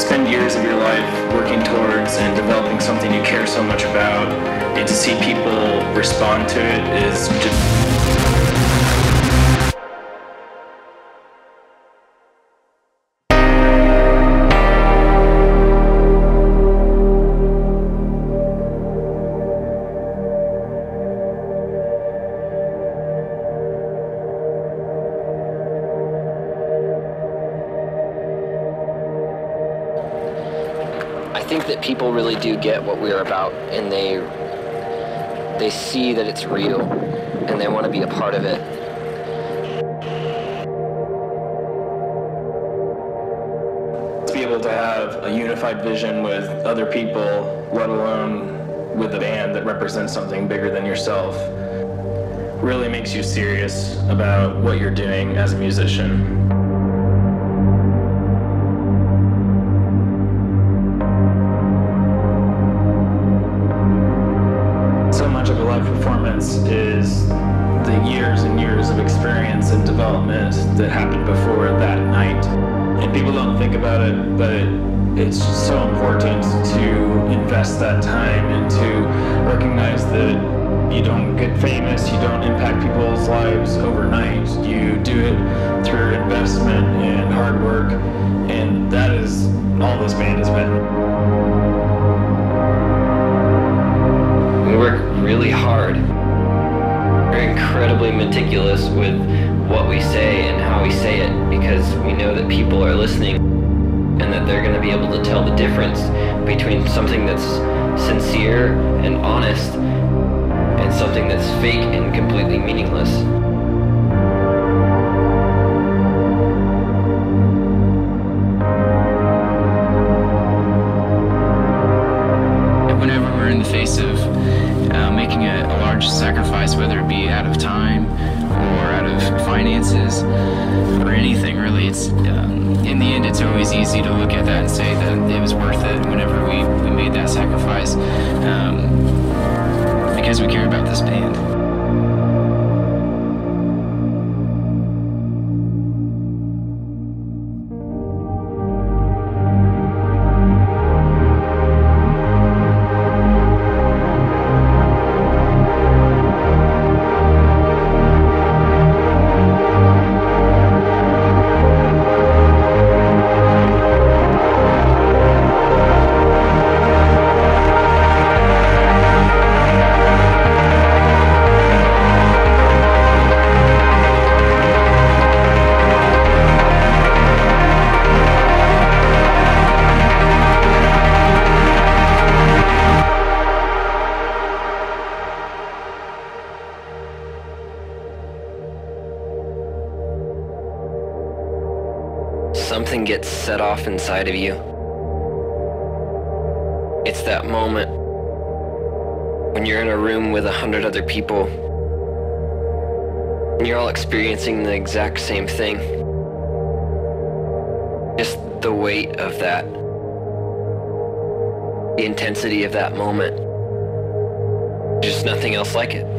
spend years of your life working towards and developing something you care so much about, and to see people respond to it is just... I think that people really do get what we're about, and they see that it's real, and they want to be a part of it. To be able to have a unified vision with other people, let alone with a band that represents something bigger than yourself, really makes you serious about what you're doing as a musician. Performance is the years and years of experience and development that happened before that night. And people don't think about it, but it's so important to invest that time and to recognize that you don't get famous, you don't impact people's lives overnight. You do it through investment and hard work, and that is all this band has been. We work really hard. We're incredibly meticulous with what we say and how we say it, because we know that people are listening and that they're going to be able to tell the difference between something that's sincere and honest and something that's fake and completely meaningless. Whenever we're in the face of making a large sacrifice, whether it be out of time or out of finances or anything really, it's in the end it's always easy to look at that and say that it was worth it whenever we made that sacrifice, because we care about this band. Something gets set off inside of you. It's that moment when you're in a room with 100 other people and you're all experiencing the exact same thing. Just the weight of that, the intensity of that moment. Just nothing else like it.